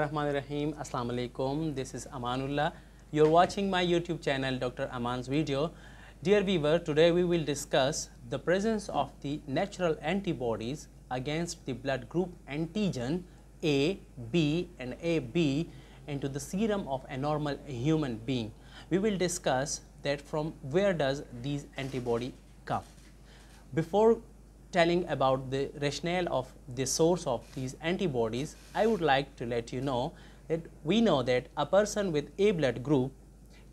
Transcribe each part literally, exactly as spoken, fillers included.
Bismillahirrahmanirrahim. Assalamu alaikum. This is Amanullah. You're watching my YouTube channel, Doctor Aman's video. Dear viewer, today we will discuss the presence of the natural antibodies against the blood group antigen A, B and A B into the serum of a normal human being. We will discuss that from where does these antibody come. Before telling about the rationale of the source of these antibodies, I would like to let you know that we know that a person with A blood group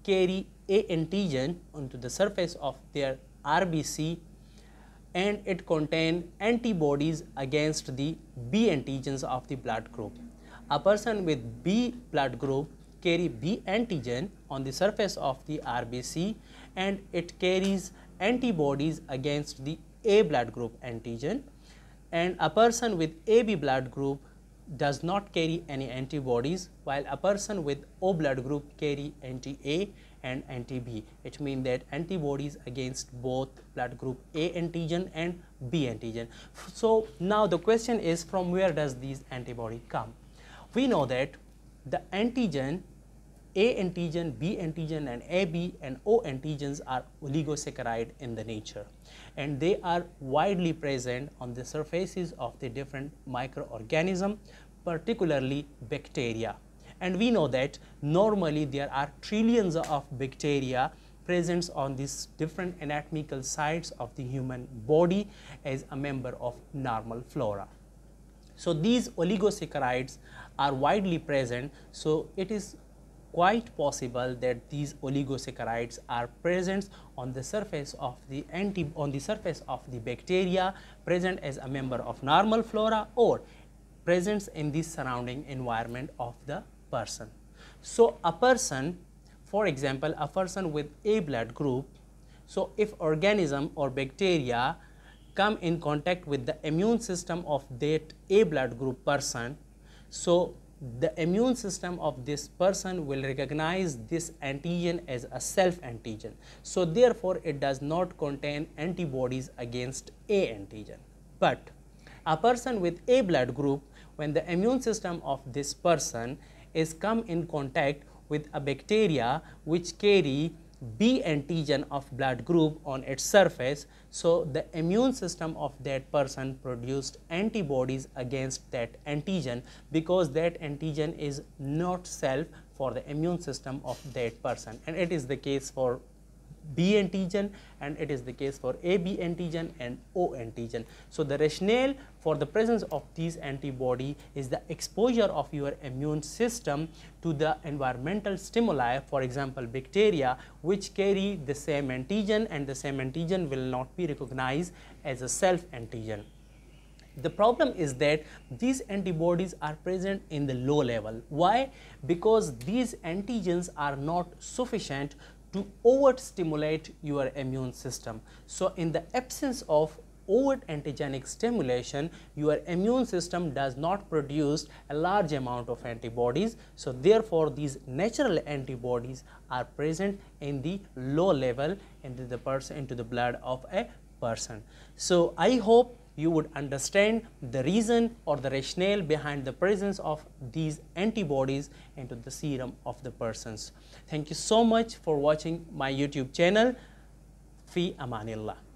carry A antigen onto the surface of their R B C and it contains antibodies against the B antigens of the blood group. A person with B blood group carry B antigen on the surface of the R B C and it carries antibodies against the A blood group antigen, and a person with A B blood group does not carry any antibodies, while a person with O blood group carry anti-A and anti-B. It means that antibodies against both blood group A antigen and B antigen. So now the question is, from where does these antibody come? We know that the antigen A antigen, B antigen and A B and O antigens are oligosaccharide in the nature, and they are widely present on the surfaces of the different microorganisms, particularly bacteria. And we know that normally there are trillions of bacteria present on these different anatomical sites of the human body as a member of normal flora. So these oligosaccharides are widely present, so it is quite possible that these oligosaccharides are present on the surface of the anti on the surface of the bacteria present as a member of normal flora or present in the surrounding environment of the person. So a person, for example, a person with A blood group, so if organism or bacteria come in contact with the immune system of that A blood group person, so the immune system of this person will recognize this antigen as a self-antigen. So therefore, it does not contain antibodies against A antigen. But a person with A blood group, when the immune system of this person is come in contact with a bacteria which carry B antigen of blood group on its surface, so the immune system of that person produced antibodies against that antigen, because that antigen is not self for the immune system of that person. And it is the case for B antigen and it is the case for A B antigen and O antigen. So the rationale for the presence of these antibody is the exposure of your immune system to the environmental stimuli, for example bacteria, which carry the same antigen, and the same antigen will not be recognized as a self antigen. The problem is that these antibodies are present in the low level. Why? Because these antigens are not sufficient to overstimulate your immune system. So in the absence of overt antigenic stimulation, your immune system does not produce a large amount of antibodies. So therefore, these natural antibodies are present in the low level into the person, into the blood of a person. So I hope you would understand the reason or the rationale behind the presence of these antibodies into the serum of the persons. Thank you so much for watching my YouTube channel. Fi Amanillah.